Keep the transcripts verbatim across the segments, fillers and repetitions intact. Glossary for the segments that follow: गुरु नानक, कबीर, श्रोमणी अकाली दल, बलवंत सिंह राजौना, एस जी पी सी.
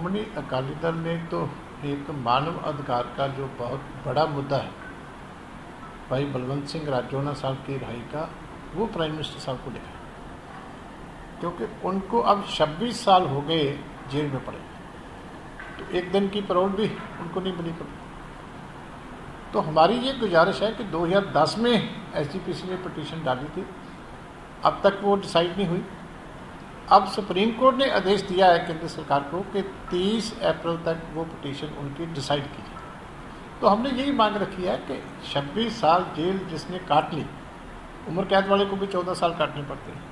श्रोमणी अकाली दल ने तो एक मानव अधिकार का जो बहुत बड़ा मुद्दा है, भाई बलवंत सिंह राजौना साहब की भाई का, वो प्राइम मिनिस्टर साहब को लिखा, क्योंकि उनको अब छब्बीस साल हो गए जेल में पड़े, तो एक दिन की पैरोल भी उनको नहीं मिली। तो हमारी ये गुजारिश है कि दो हज़ार दस में एस जी पी सी ने पिटीशन डाली थी, अब तक वो डिसाइड नहीं हुई। अब सुप्रीम कोर्ट ने आदेश दिया है केंद्र सरकार को कि तीस अप्रैल तक वो पिटीशन उनकी डिसाइड की जाए। तो हमने यही मांग रखी है कि छब्बीस साल जेल जिसने काट ली, उम्र कैद वाले को भी चौदह साल काटने पड़ते हैं,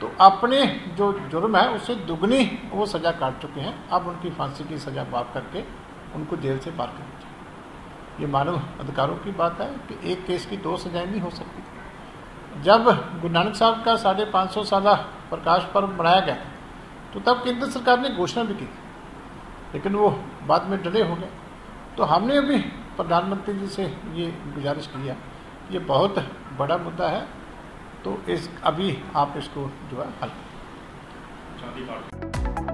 तो अपने जो जुर्म है उससे दुगनी वो सज़ा काट चुके हैं, अब उनकी फांसी की सज़ा माफ करके उनको जेल से बाहर करना चाहिए। ये मानव अधिकारों की बात है कि एक केस की दो सजाएं नहीं हो सकती। जब गुरु नानक साहब का साढ़े पाँच सौ साल प्रकाश पर्व मनाया गया तो तब केंद्र सरकार ने घोषणा भी की, लेकिन वो बाद में डिले हो गए। तो हमने अभी प्रधानमंत्री जी से ये गुजारिश की है, ये बहुत बड़ा मुद्दा है, तो इस अभी आप इसको जो है हल करें।